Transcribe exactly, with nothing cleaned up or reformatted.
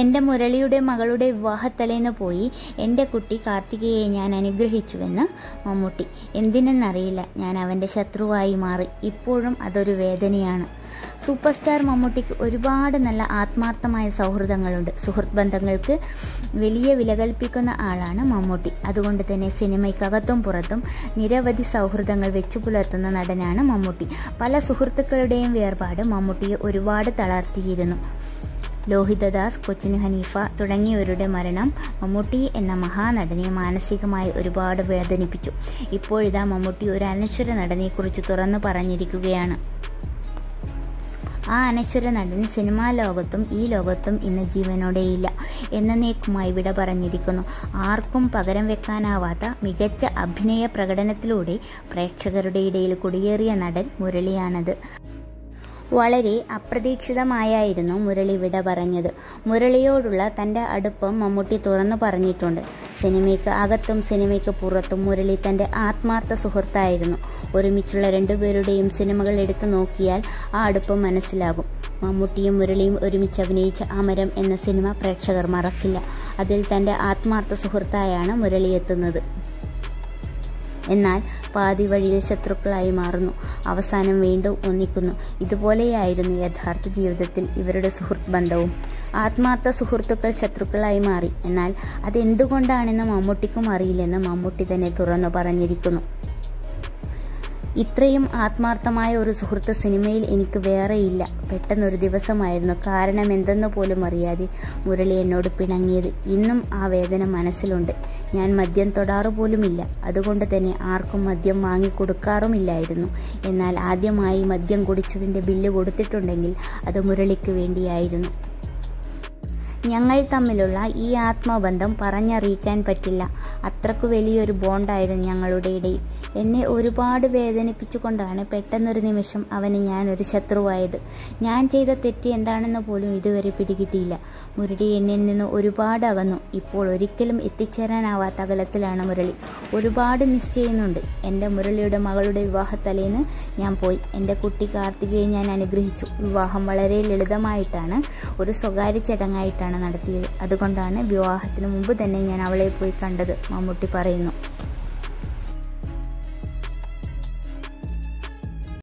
എൻ്റെ മുരളിയുടെ മകളുടെ വിവാഹത്തലേന്ന് പോയി എൻ്റെ കുട്ടി കാർത്തികയെ ഞാൻ അനുഗ്രഹിച്ചുവെന്ന് മമ്മൂട്ടി. എന്തിനെന്നറിയില്ല, ഞാൻ അവൻ്റെ ശത്രുവായി മാറി. ഇപ്പോഴും അതൊരു വേദനയാണ്. സൂപ്പർ സ്റ്റാർ മമ്മൂട്ടിക്ക് ഒരുപാട് നല്ല ആത്മാർത്ഥമായ സൗഹൃദങ്ങളുണ്ട്. സുഹൃത്ത് ബന്ധങ്ങൾക്ക് വലിയ വില കൽപ്പിക്കുന്ന ആളാണ് മമ്മൂട്ടി. അതുകൊണ്ട് തന്നെ സിനിമയ്ക്കകത്തും പുറത്തും നിരവധി സൗഹൃദങ്ങൾ വെച്ചു പുലർത്തുന്ന നടനാണ് മമ്മൂട്ടി. പല സുഹൃത്തുക്കളുടെയും വേർപാട് മമ്മൂട്ടിയെ ഒരുപാട് തളർത്തിയിരുന്നു. ലോഹിതദാസ്, കൊച്ചിൻ ഹനീഫ തുടങ്ങിയവരുടെ മരണം മമ്മൂട്ടി എന്ന മഹാനടനെ മാനസികമായി ഒരുപാട് വേദനിപ്പിച്ചു. ഇപ്പോഴിതാ മമ്മൂട്ടി ഒരു അനശ്വര നടനെക്കുറിച്ച് തുറന്നു പറഞ്ഞിരിക്കുകയാണ്. ആ അനശ്വര നടൻ സിനിമാ ലോകത്തും ഈ ലോകത്തും ഇന്ന് ജീവനോടെയില്ല, എന്നേക്കുമായി വിട പറഞ്ഞിരിക്കുന്നു. ആർക്കും പകരം വെക്കാനാവാത്ത മികച്ച അഭിനയ പ്രകടനത്തിലൂടെ പ്രേക്ഷകരുടെ ഇടയിൽ കുടിയേറിയ നടൻ മുരളിയാണത്. വളരെ അപ്രതീക്ഷിതമായായിരുന്നു മുരളി വിട പറഞ്ഞത്. മുരളിയോടുള്ള തൻ്റെ അടുപ്പം മമ്മൂട്ടി തുറന്നു പറഞ്ഞിട്ടുണ്ട്. സിനിമയ്ക്ക് അകത്തും സിനിമയ്ക്ക് പുറത്തും മുരളി തൻ്റെ ആത്മാർത്ഥ സുഹൃത്തായിരുന്നു. ഒരുമിച്ചുള്ള രണ്ടുപേരുടെയും സിനിമകൾ എടുത്തു നോക്കിയാൽ ആ അടുപ്പം മനസ്സിലാകും. മമ്മൂട്ടിയും മുരളിയും ഒരുമിച്ച് അഭിനയിച്ച അമരം എന്ന സിനിമ പ്രേക്ഷകർ മറക്കില്ല. അതിൽ തൻ്റെ ആത്മാർത്ഥ സുഹൃത്തായാണ് മുരളി എത്തുന്നത്. എന്നാൽ പാതി വഴിയിൽ ശത്രുക്കളായി മാറുന്നു, അവസാനം വീണ്ടും ഒന്നിക്കുന്നു. ഇതുപോലെയായിരുന്നു യഥാർത്ഥ ജീവിതത്തിൽ ഇവരുടെ സുഹൃത്ത് ബന്ധവും. ആത്മാർത്ഥ സുഹൃത്തുക്കൾ ശത്രുക്കളായി മാറി. എന്നാൽ അതെന്തുകൊണ്ടാണെന്ന് മമ്മൂട്ടിക്കും അറിയില്ലെന്ന് മമ്മൂട്ടി തന്നെ തുറന്നു പറഞ്ഞിരിക്കുന്നു. ഇത്രയും ആത്മാർത്ഥമായ ഒരു സുഹൃത്ത് സിനിമയിൽ എനിക്ക് വേറെയില്ല. പെട്ടെന്നൊരു ദിവസമായിരുന്നു, കാരണം എന്തെന്ന് പോലും അറിയാതെ മുരളി എന്നോട് പിണങ്ങിയത്. ഇന്നും ആ വേദന മനസ്സിലുണ്ട്. ഞാൻ മദ്യം തൊടാറു പോലുമില്ല, അതുകൊണ്ട് തന്നെ ആർക്കും മദ്യം വാങ്ങിക്കൊടുക്കാറുമില്ലായിരുന്നു. എന്നാൽ ആദ്യമായി മദ്യം കുടിച്ചതിൻ്റെ ബില്ല് കൊടുത്തിട്ടുണ്ടെങ്കിൽ അത് മുരളിക്ക് വേണ്ടിയായിരുന്നു. ഞങ്ങൾ തമ്മിലുള്ള ഈ ആത്മബന്ധം പറഞ്ഞറിയിക്കാൻ പറ്റില്ല. അത്രയ്ക്ക് വലിയൊരു ബോണ്ടായിരുന്നു ഞങ്ങളുടെ ഇടയിൽ. എന്നെ ഒരുപാട് വേദനിപ്പിച്ചുകൊണ്ടാണ് പെട്ടെന്നൊരു നിമിഷം അവന് ഞാനൊരു ശത്രുവായത്. ഞാൻ ചെയ്ത തെറ്റ് എന്താണെന്ന് പോലും ഇതുവരെ പിടികിട്ടിയില്ല. മുരളി എന്നിൽ നിന്ന് ഒരുപാട് അകന്നു. ഇപ്പോൾ ഒരിക്കലും എത്തിച്ചേരാനാവാത്ത അകലത്തിലാണ് മുരളി. ഒരുപാട് മിസ് ചെയ്യുന്നുണ്ട്. എൻ്റെ മുരളിയുടെ മകളുടെ വിവാഹത്തലേന്ന് ഞാൻ പോയി. എൻ്റെ കുട്ടി കാർത്തികയെ ഞാൻ അനുഗ്രഹിച്ചു. വിവാഹം വളരെ ലളിതമായിട്ടാണ്, ഒരു സ്വകാര്യ ചടങ്ങായിട്ടാണ് നടത്തിയത്. അതുകൊണ്ടാണ് വിവാഹത്തിന് മുമ്പ് തന്നെ ഞാൻ അവളെ പോയി കണ്ടത്, മമ്മൂട്ടി പറയുന്നു.